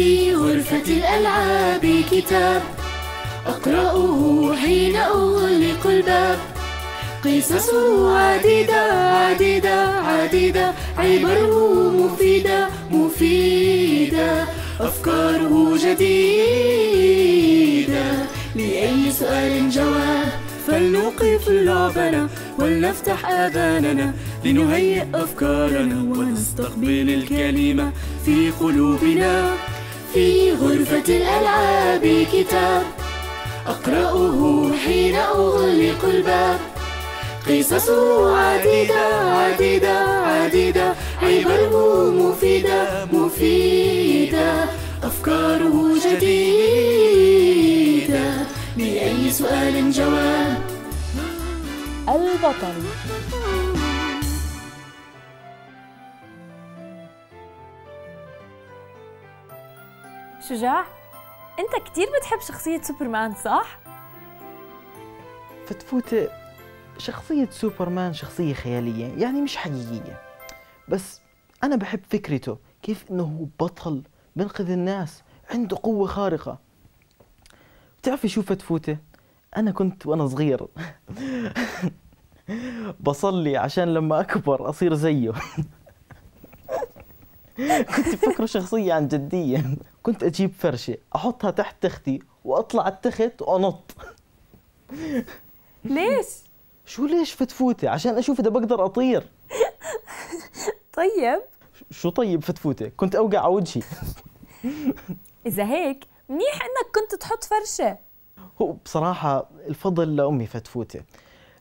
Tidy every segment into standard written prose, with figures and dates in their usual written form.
في غرفة الألعاب كتاب أقرأه حين أغلق الباب. قصصه عديدة عديدة عديدة، عبره مفيدة مفيدة، أفكاره جديدة. لأي سؤال جواب فلنوقف لعبنا ولنفتح آذاننا لنهيئ أفكارنا ونستقبل الكلمة في قلوبنا. في غرفة الألعاب كتاب أقرأه حين أغلق الباب. قصصه عديدة عديدة عديدة، عبره مفيدة مفيدة، أفكاره جديدة. لأي سؤال جواب. البطل. شجاع، أنت كتير بتحب شخصية سوبرمان صح؟ فتفوتة، شخصية سوبرمان شخصية خيالية يعني مش حقيقية، بس أنا بحب فكرته، كيف إنه بطل بنقذ الناس، عنده قوة خارقة. بتعرفي شو فتفوتة؟ أنا كنت وأنا صغير بصلي عشان لما أكبر أصير زيه كنت بفكره شخصية عن جدية. كنت أجيب فرشة أحطها تحت تختي وأطلع التخت وأنط. ليش؟ شو ليش فتفوتة؟ عشان أشوف إذا بقدر أطير. طيب شو طيب فتفوتة؟ كنت أوقع على وجهي. إذا هيك منيح إنك كنت تحط فرشة. هو بصراحة الفضل لأمي فتفوتة،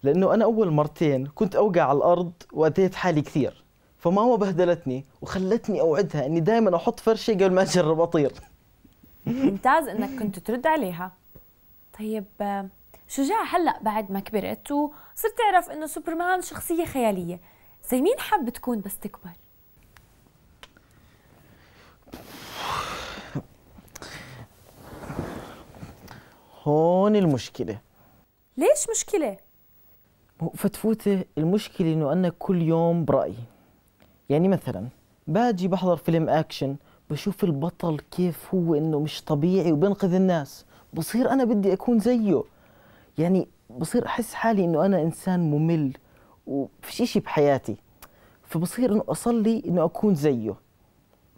لأنه أنا أول مرتين كنت أوقع على الأرض وأذيت حالي كثير، فماما بهدلتني وخلتني أوعدها إني دائما أحط فرشة قبل ما أجرب أطير. ممتاز إنك كنت ترد عليها. طيب شجاع، هلأ بعد ما كبرت وصرت تعرف إنه سوبرمان شخصية خيالية، زي مين حاب تكون بس تكبر؟ هون المشكلة. ليش مشكلة؟ فتفوتة المشكلة إنه أنا كل يوم برأيي. يعني مثلا باجي بحضر فيلم أكشن بشوف البطل كيف هو إنه مش طبيعي وبنقذ الناس، بصير أنا بدي أكون زيه. يعني بصير أحس حالي إنه أنا إنسان ممل وفيش إشي بحياتي، فبصير إنه أصلي إنه أكون زيه.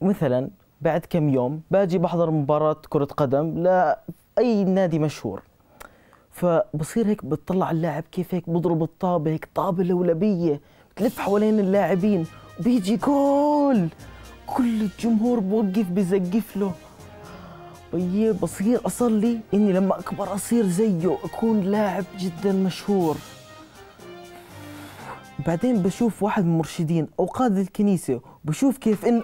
مثلا بعد كم يوم باجي بحضر مباراة كرة قدم لأي نادي مشهور، فبصير هيك بتطلع اللاعب كيف هيك بضرب الطابة، هيك طابة لولبية بتلف حوالين اللاعبين بيجي جول، كل الجمهور بوقف بزقف له. بصير أصلي إني لما أكبر أصير زيه، أكون لاعب جدا مشهور. بعدين بشوف واحد من المرشدين أو قائد الكنيسة وبشوف كيف إن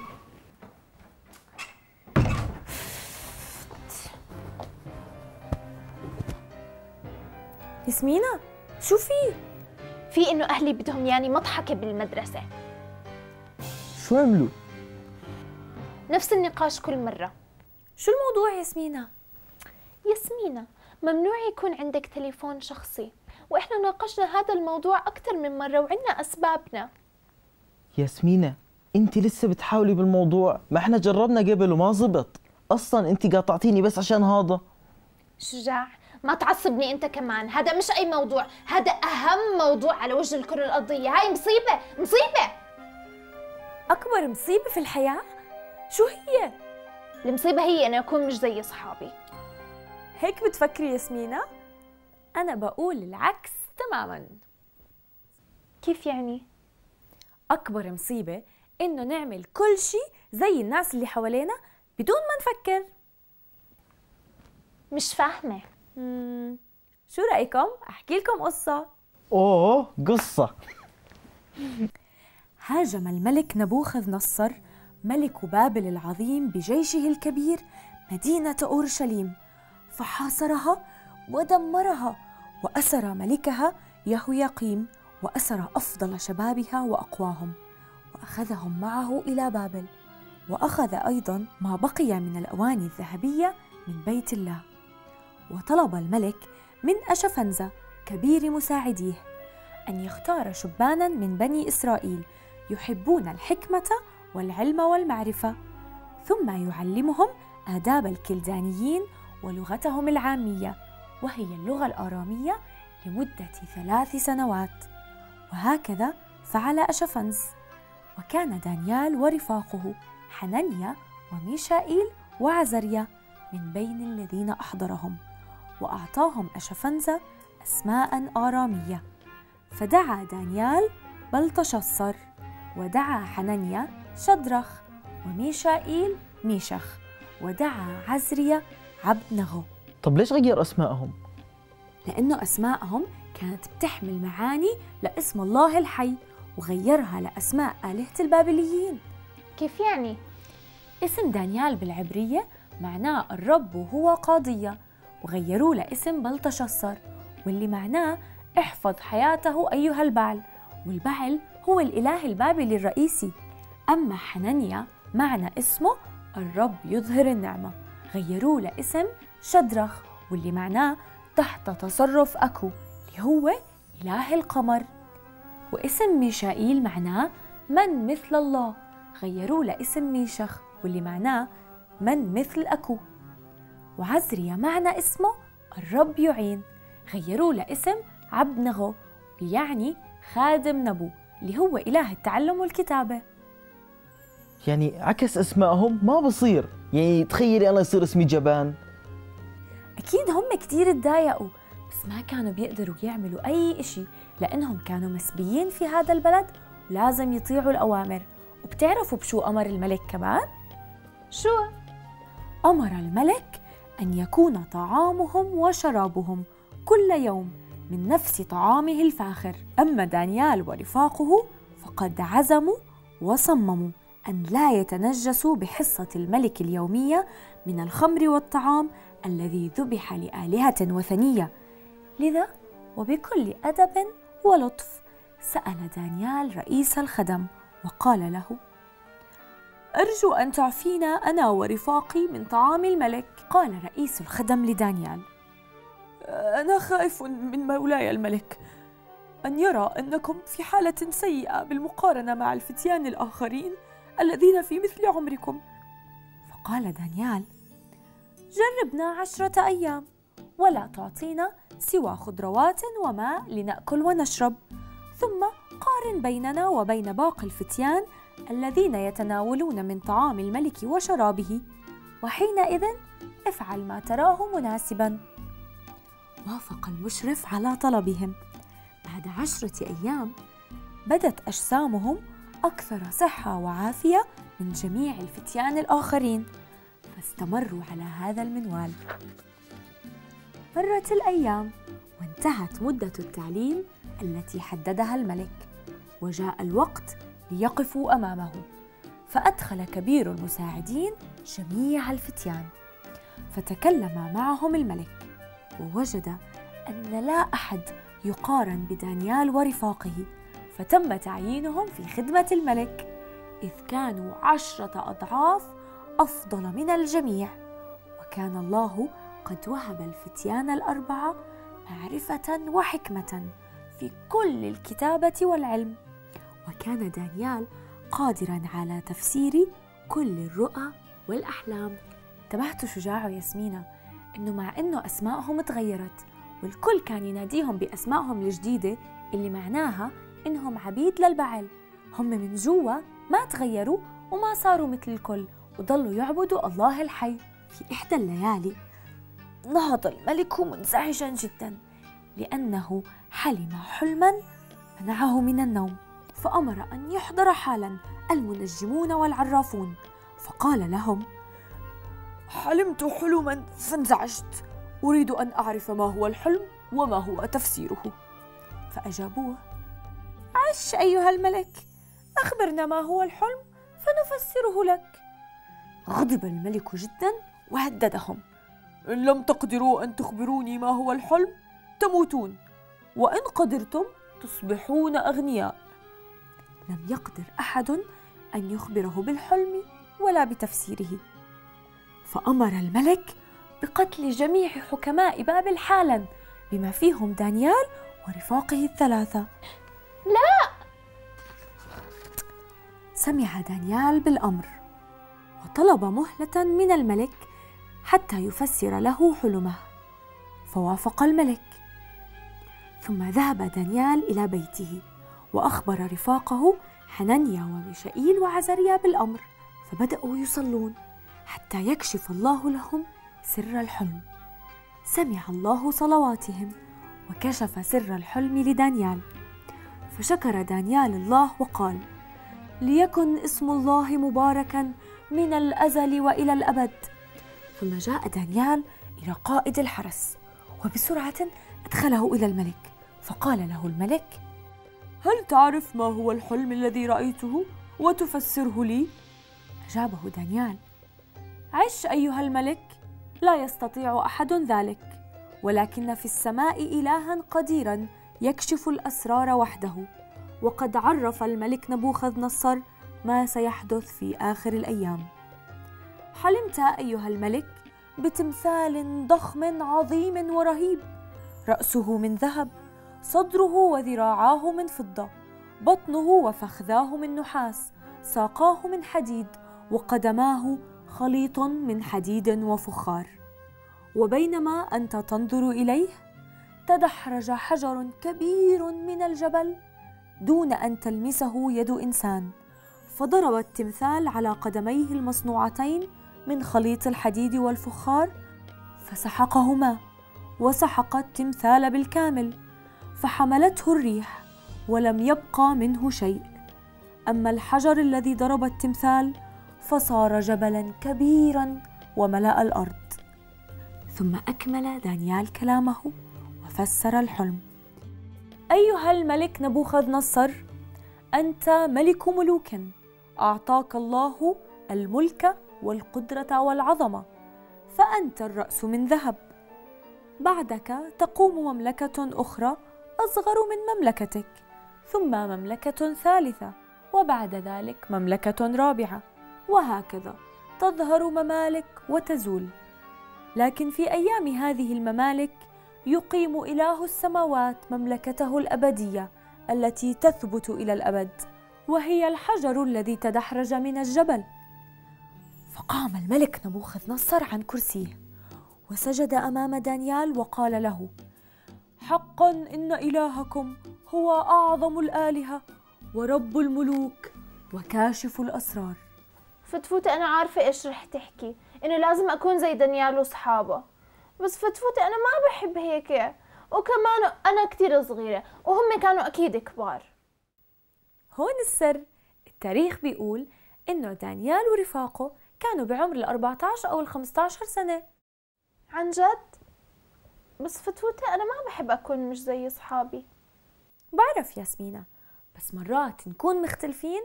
ياسمينة شو في إنه أهلي بدهم يعني مضحكة بالمدرسة. شو عملوا؟ نفس النقاش كل مرة. شو الموضوع ياسمينة؟ ياسمينة ممنوع يكون عندك تليفون شخصي، وإحنا ناقشنا هذا الموضوع أكثر من مرة وعندنا أسبابنا. ياسمينة أنت لسه بتحاولي بالموضوع، ما إحنا جربنا قبل وما زبط، أصلاً أنت قاطعتيني بس عشان هذا. شجاع ما تعصبني أنت كمان، هذا مش أي موضوع، هذا أهم موضوع على وجه الكرة الأرضية، هاي مصيبة مصيبة. أكبر مصيبة في الحياة؟ شو هي؟ المصيبة هي أنا أكون مش زي أصحابي. هيك بتفكري ياسمينة؟ أنا بقول العكس تماماً. كيف يعني؟ أكبر مصيبة إنه نعمل كل شيء زي الناس اللي حوالينا بدون ما نفكر. مش فاهمة. شو رأيكم؟ أحكي لكم قصة. أوه قصة. هاجم الملك نبوخذ نصر ملك بابل العظيم بجيشه الكبير مدينة أورشليم، فحاصرها ودمرها، وأسر ملكها يهوياقيم، وأسر أفضل شبابها وأقواهم، وأخذهم معه إلى بابل، وأخذ أيضا ما بقي من الأواني الذهبية من بيت الله. وطلب الملك من أشفنز كبير مساعديه أن يختار شباناً من بني إسرائيل يحبون الحكمة والعلم والمعرفة، ثم يعلمهم آداب الكلدانيين ولغتهم العامية، وهي اللغة الآرامية، لمدة 3 سنوات، وهكذا فعل أشفنز. وكان دانيال ورفاقه حنانيا وميشائيل وعزريا من بين الذين أحضرهم، وأعطاهم أشفنز أسماء آرامية، فدعا دانيال بلشاصطر، ودعا حنانيا شدرخ، وميشائيل ميشخ، ودعا عزريا عبدنغو. طب ليش غير أسمائهم؟ لأنه أسمائهم كانت بتحمل معاني لاسم الله الحي، وغيرها لأسماء آلهة البابليين. كيف يعني؟ اسم دانيال بالعبرية معناه الرب وهو قاضية، وغيروه لاسم بلشاصطر، واللي معناه احفظ حياته أيها البعل، والبعل هو الإله البابلي الرئيسي. أما حنانيا معنى اسمه الرب يظهر النعمة، غيروه لاسم شدرخ، واللي معناه تحت تصرف أكو، اللي هو إله القمر. واسم ميشائيل معناه من مثل الله، غيروه لاسم ميشخ، واللي معناه من مثل أكو. وعزريا معنى اسمه الرب يعين، غيروه لاسم عبدنغو، يعني خادم نبو، اللي هو إله التعلم والكتابة. يعني عكس أسمائهم ما بصير، يعني تخيلي أنا يصير اسمي جبان. أكيد هم كتير اتضايقوا، بس ما كانوا بيقدروا يعملوا أي إشي، لأنهم كانوا مسبيين في هذا البلد ولازم يطيعوا الأوامر. وبتعرفوا بشو أمر الملك كمان؟ شو؟ أمر الملك أن يكون طعامهم وشرابهم كل يوم من نفس طعامه الفاخر. أما دانيال ورفاقه فقد عزموا وصمموا أن لا يتنجسوا بحصة الملك اليومية من الخمر والطعام الذي ذبح لآلهة وثنية. لذا وبكل أدب ولطف سأل دانيال رئيس الخدم وقال له: أرجو أن تعفينا أنا ورفاقي من طعام الملك. قال رئيس الخدم لدانيال: أنا خائف من مولاي الملك أن يرى أنكم في حالة سيئة بالمقارنة مع الفتيان الآخرين الذين في مثل عمركم. فقال دانيال: جربنا 10 أيام ولا تعطينا سوى خضروات وماء لنأكل ونشرب، ثم قارن بيننا وبين باقي الفتيان الذين يتناولون من طعام الملك وشرابه، وحينئذ افعل ما تراه مناسبا. وافق المشرف على طلبهم. بعد 10 أيام بدت أجسامهم أكثر صحة وعافية من جميع الفتيان الآخرين، فاستمروا على هذا المنوال. مرت الأيام وانتهت مدة التعليم التي حددها الملك، وجاء الوقت ليقفوا أمامه، فأدخل كبير المساعدين جميع الفتيان، فتكلم معهم الملك، ووجد أن لا أحد يقارن بدانيال ورفاقه، فتم تعيينهم في خدمة الملك، إذ كانوا 10 أضعاف أفضل من الجميع. وكان الله قد وهب الفتيان 4 معرفة وحكمة في كل الكتابة والعلم، وكان دانيال قادراً على تفسير كل الرؤى والأحلام. انتبهتوا شجاع وياسمينة إنه مع إنه أسمائهم تغيرت والكل كان يناديهم بأسمائهم الجديدة اللي معناها إنهم عبيد للبعل، هم من جوا ما تغيروا وما صاروا مثل الكل، وظلوا يعبدوا الله الحي. في إحدى الليالي نهض الملك منزعجاً جداً، لأنه حلم حلماً منعه من النوم، فأمر أن يحضر حالاً المنجمون والعرافون، فقال لهم: حلمت حلماً فانزعجت، أريد أن أعرف ما هو الحلم وما هو تفسيره. فأجابوه: عش أيها الملك، أخبرنا ما هو الحلم فنفسره لك. غضب الملك جداً وهددهم: إن لم تقدروا أن تخبروني ما هو الحلم تموتون، وإن قدرتم تصبحون أغنياء. لم يقدر أحد أن يخبره بالحلم ولا بتفسيره، فأمر الملك بقتل جميع حكماء بابل حالاً، بما فيهم دانيال ورفاقه 3. لا! سمع دانيال بالأمر وطلب مهلة من الملك حتى يفسر له حلمه، فوافق الملك. ثم ذهب دانيال إلى بيته وأخبر رفاقه حنانيا وميشائيل وعزريا بالأمر، فبدأوا يصلون حتى يكشف الله لهم سر الحلم. سمع الله صلواتهم وكشف سر الحلم لدانيال، فشكر دانيال الله وقال: ليكن اسم الله مباركا من الأزل وإلى الأبد. ثم جاء دانيال إلى قائد الحرس، وبسرعة أدخله إلى الملك، فقال له الملك: هل تعرف ما هو الحلم الذي رأيته وتفسره لي؟ أجابه دانيال: عش أيها الملك، لا يستطيع أحد ذلك، ولكن في السماء إلها قديرا يكشف الأسرار وحده، وقد عرف الملك نبوخذ نصر ما سيحدث في آخر الأيام. حلمت أيها الملك بتمثال ضخم عظيم ورهيب، رأسه من ذهب، صدره وذراعاه من فضة، بطنه وفخذاه من نحاس، ساقاه من حديد، وقدماه خليط من حديد وفخار. وبينما أنت تنظر إليه تدحرج حجر كبير من الجبل دون أن تلمسه يد إنسان، فضرب التمثال على قدميه المصنوعتين من خليط الحديد والفخار فسحقهما، وسحق التمثال بالكامل، فحملته الريح ولم يبقى منه شيء. أما الحجر الذي ضرب التمثال فصار جبلا كبيرا وملأ الأرض. ثم أكمل دانيال كلامه وفسر الحلم: أيها الملك نبوخذ نصر، أنت ملك ملوك، أعطاك الله الملك والقدرة والعظمة، فأنت الرأس من ذهب. بعدك تقوم مملكة أخرى أصغر من مملكتك، ثم مملكة ثالثة، وبعد ذلك مملكة رابعة، وهكذا تظهر ممالك وتزول. لكن في أيام هذه الممالك يقيم إله السماوات مملكته الأبدية التي تثبت إلى الأبد، وهي الحجر الذي تدحرج من الجبل. فقام الملك نبوخذ نصر عن كرسيه وسجد أمام دانيال وقال له: حقا إن إلهكم هو أعظم الآلهة ورب الملوك وكاشف الأسرار. فتفوتة أنا عارفة إيش رح تحكي، إنه لازم أكون زي دانيال وصحابه، بس فتفوتة أنا ما بحب هيك، وكمان أنا كتير صغيرة وهم كانوا أكيد كبار. هون السر. التاريخ بيقول إنه دانيال ورفاقه كانوا بعمر ال14 أو ال15 سنة. عن جد؟ بس فتفوتة أنا ما بحب أكون مش زي صحابي. بعرف ياسمينة، بس مرات نكون مختلفين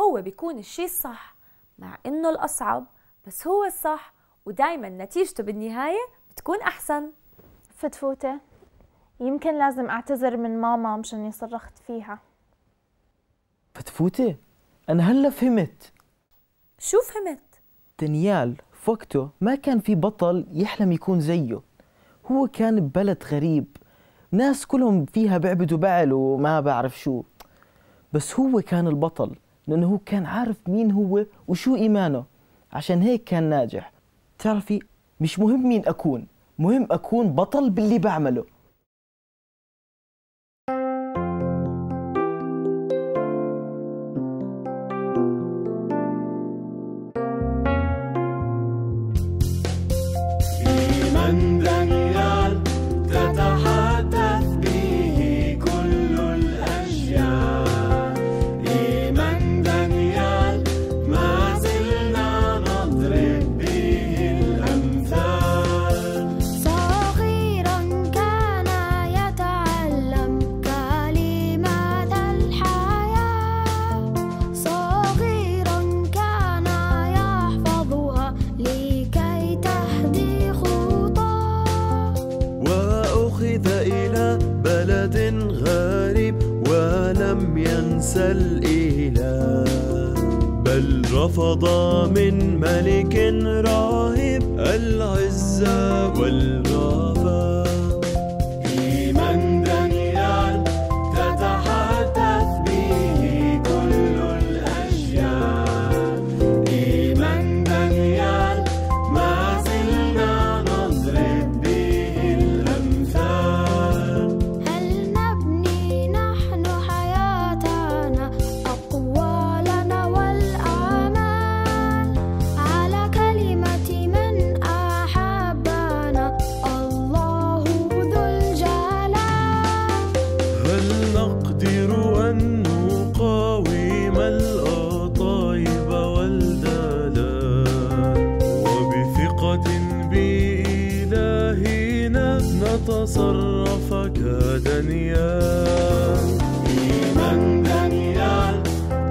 هو بيكون الشي الصح، مع إنه الأصعب بس هو الصح، ودايما نتيجته بالنهاية بتكون أحسن. فتفوتة يمكن لازم أعتذر من ماما مشان صرخت فيها. فتفوتة أنا هلا فهمت. شو فهمت؟ دانيال وقته ما كان في بطل يحلم يكون زيه، هو كان ببلد غريب، ناس كلهم فيها بيعبدوا بعل وما بعرف شو، بس هو كان البطل لأنه هو كان عارف مين هو وشو إيمانه، عشان هيك كان ناجح. تعرفي مش مهم مين أكون، مهم أكون بطل باللي بعمله. رفض من ملك راهب العزة والغابة. إيمان دانيال تتحدث به كل الأشياء. إيمان دانيال ما زلنا دانيال. إيمان دانيال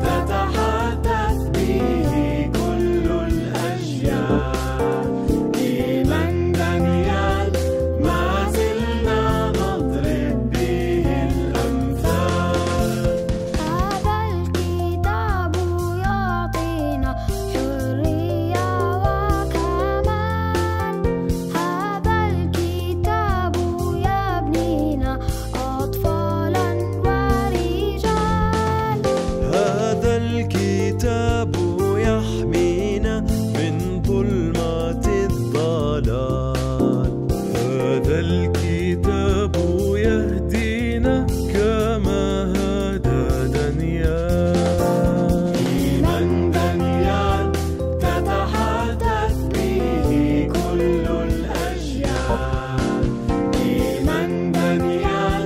تتحدث به كل الأجيال. إيمان دانيال ما زلنا نضرب به الأمثال. هذا الكتاب يعطينا حرية وكمان. هذا الكتاب يبنينا أطفالا ورجال. هذا الكتاب يحمينا من ظلمات الضلال. هذا الكتاب يهدينا كما هدى دانيال. إيمان دانيال تتحدث به كل الأجيال. إيمان دانيال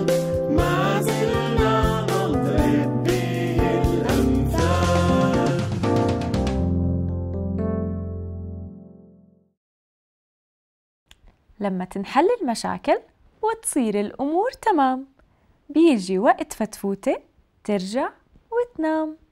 ما زلنا نضرب به الأمثال. لما تنحل المشاكل وتصير الأمور تمام، بيجي وقت فتفوتة ترجع وتنام.